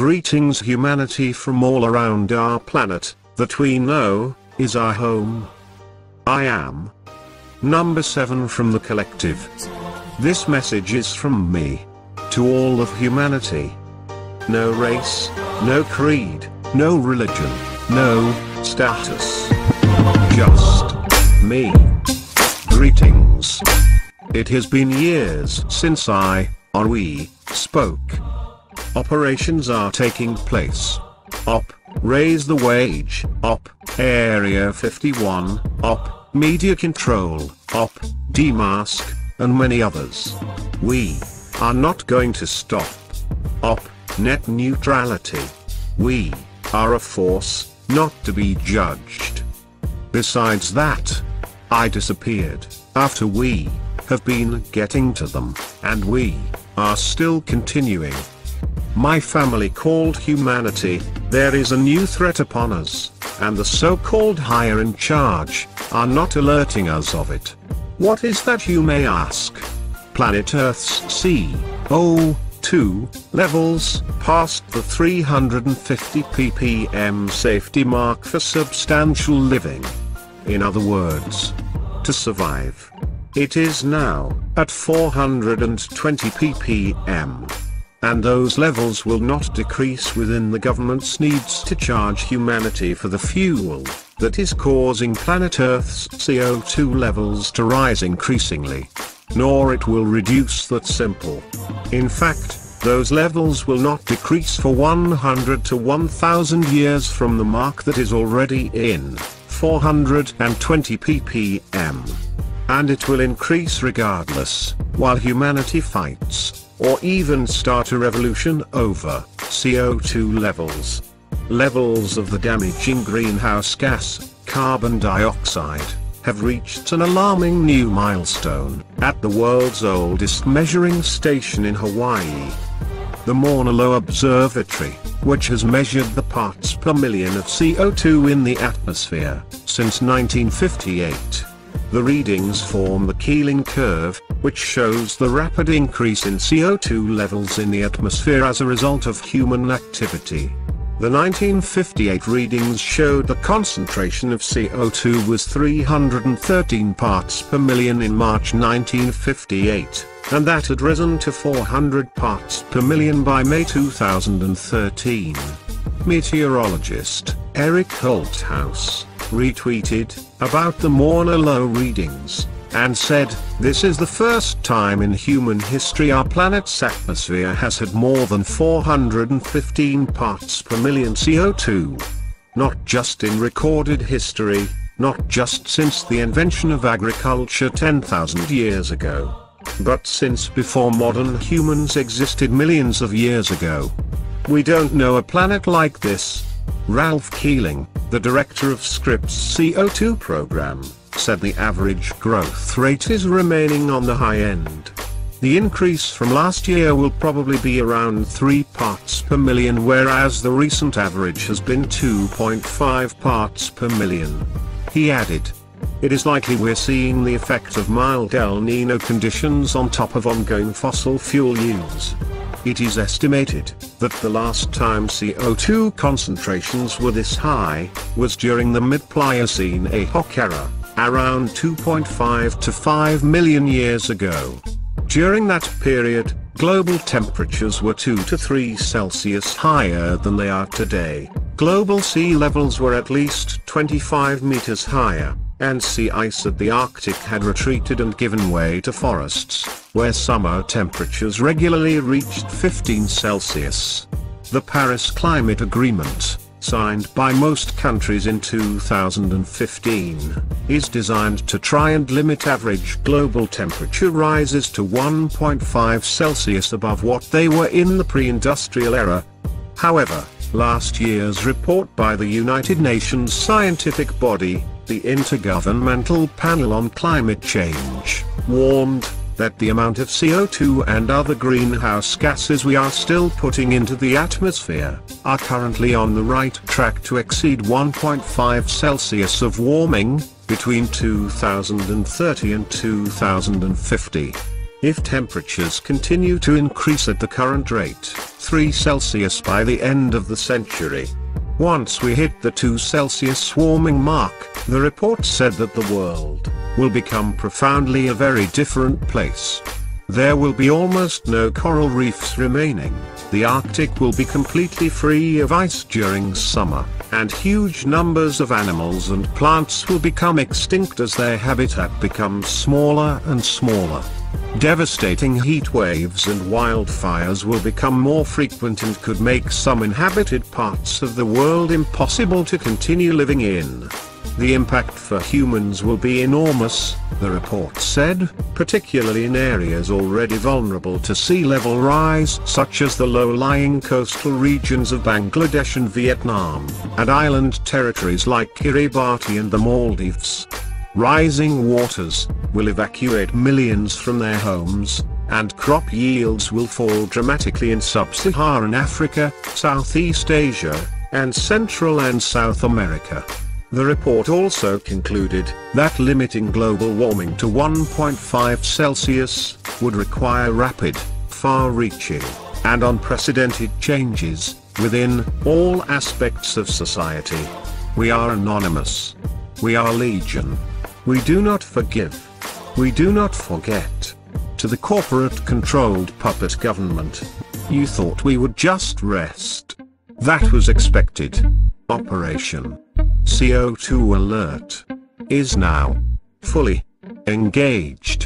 Greetings humanity from all around our planet, that we know, is our home. I am. Number 7 from the collective. This message is from me. To all of humanity. No race, no creed, no religion, no status. Just me. Greetings. It has been years since we spoke. Operations are taking place. Op. Raise the wage. Op. Area 51. Op. Media control. Op. Demask. And many others. We are not going to stop. Op. Net neutrality. We are a force not to be judged. Besides that, I disappeared after we have been getting to them, and we are still continuing. My family called humanity, there is a new threat upon us, and the so-called higher in charge are not alerting us of it. What is that you may ask? Planet Earth's CO2 levels passed the 350 ppm safety mark for substantial living. In other words, to survive. It is now at 420 ppm. And those levels will not decrease within the government's needs to charge humanity for the fuel that is causing planet Earth's CO2 levels to rise increasingly. Nor it will reduce that simple. In fact, those levels will not decrease for 100 to 1,000 years from the mark that is already in 420 ppm. And it will increase regardless, while humanity fights, or even start a revolution over CO2 levels. Levels of the damaging greenhouse gas, carbon dioxide, have reached an alarming new milestone, at the world's oldest measuring station in Hawaii. The Mauna Loa Observatory, which has measured the parts per million of CO2 in the atmosphere, since 1958. The readings form the Keeling Curve, which shows the rapid increase in CO2 levels in the atmosphere as a result of human activity. The 1958 readings showed the concentration of CO2 was 313 parts per million in March 1958, and that had risen to 400 parts per million by May 2013. Meteorologist Eric Holthaus retweeted about the Mauna Loa readings, and said, "This is the first time in human history our planet's atmosphere has had more than 415 parts per million CO2. Not just in recorded history, not just since the invention of agriculture 10,000 years ago. But since before modern humans existed millions of years ago. We don't know a planet like this." Ralph Keeling, the director of Scripps CO2 program, said the average growth rate is remaining on the high end. The increase from last year will probably be around 3 parts per million, whereas the recent average has been 2.5 parts per million. He added, "It is likely we're seeing the effect of mild El Nino conditions on top of ongoing fossil fuel use." It is estimated that the last time CO2 concentrations were this high was during the mid-Pliocene Epoch era, around 2.5 to 5 million years ago. During that period, global temperatures were 2 to 3 Celsius higher than they are today, global sea levels were at least 25 meters higher, and sea ice at the Arctic had retreated and given way to forests, where summer temperatures regularly reached 15 Celsius. The Paris Climate Agreement, signed by most countries in 2015, is designed to try and limit average global temperature rises to 1.5 Celsius above what they were in the pre-industrial era. However, last year's report by the United Nations scientific body, the Intergovernmental Panel on Climate Change, warned that the amount of CO2 and other greenhouse gases we are still putting into the atmosphere are currently on the right track to exceed 1.5 Celsius of warming between 2030 and 2050. If temperatures continue to increase at the current rate, 3 Celsius by the end of the century. Once we hit the 2 Celsius warming mark, the report said that the world will become profoundly a very different place. There will be almost no coral reefs remaining, the Arctic will be completely free of ice during summer, and huge numbers of animals and plants will become extinct as their habitat becomes smaller and smaller. Devastating heat waves and wildfires will become more frequent and could make some inhabited parts of the world impossible to continue living in. The impact for humans will be enormous, the report said, particularly in areas already vulnerable to sea level rise such as the low-lying coastal regions of Bangladesh and Vietnam, and island territories like Kiribati and the Maldives. Rising waters will evacuate millions from their homes, and crop yields will fall dramatically in sub-Saharan Africa, Southeast Asia, and Central and South America. The report also concluded that limiting global warming to 1.5 Celsius would require rapid, far-reaching, and unprecedented changes within all aspects of society. We are anonymous. We are legion. We do not forgive. We do not forget. To the corporate-controlled puppet government. You thought we would just rest. That was expected. Operation CO2 Alert is now fully engaged.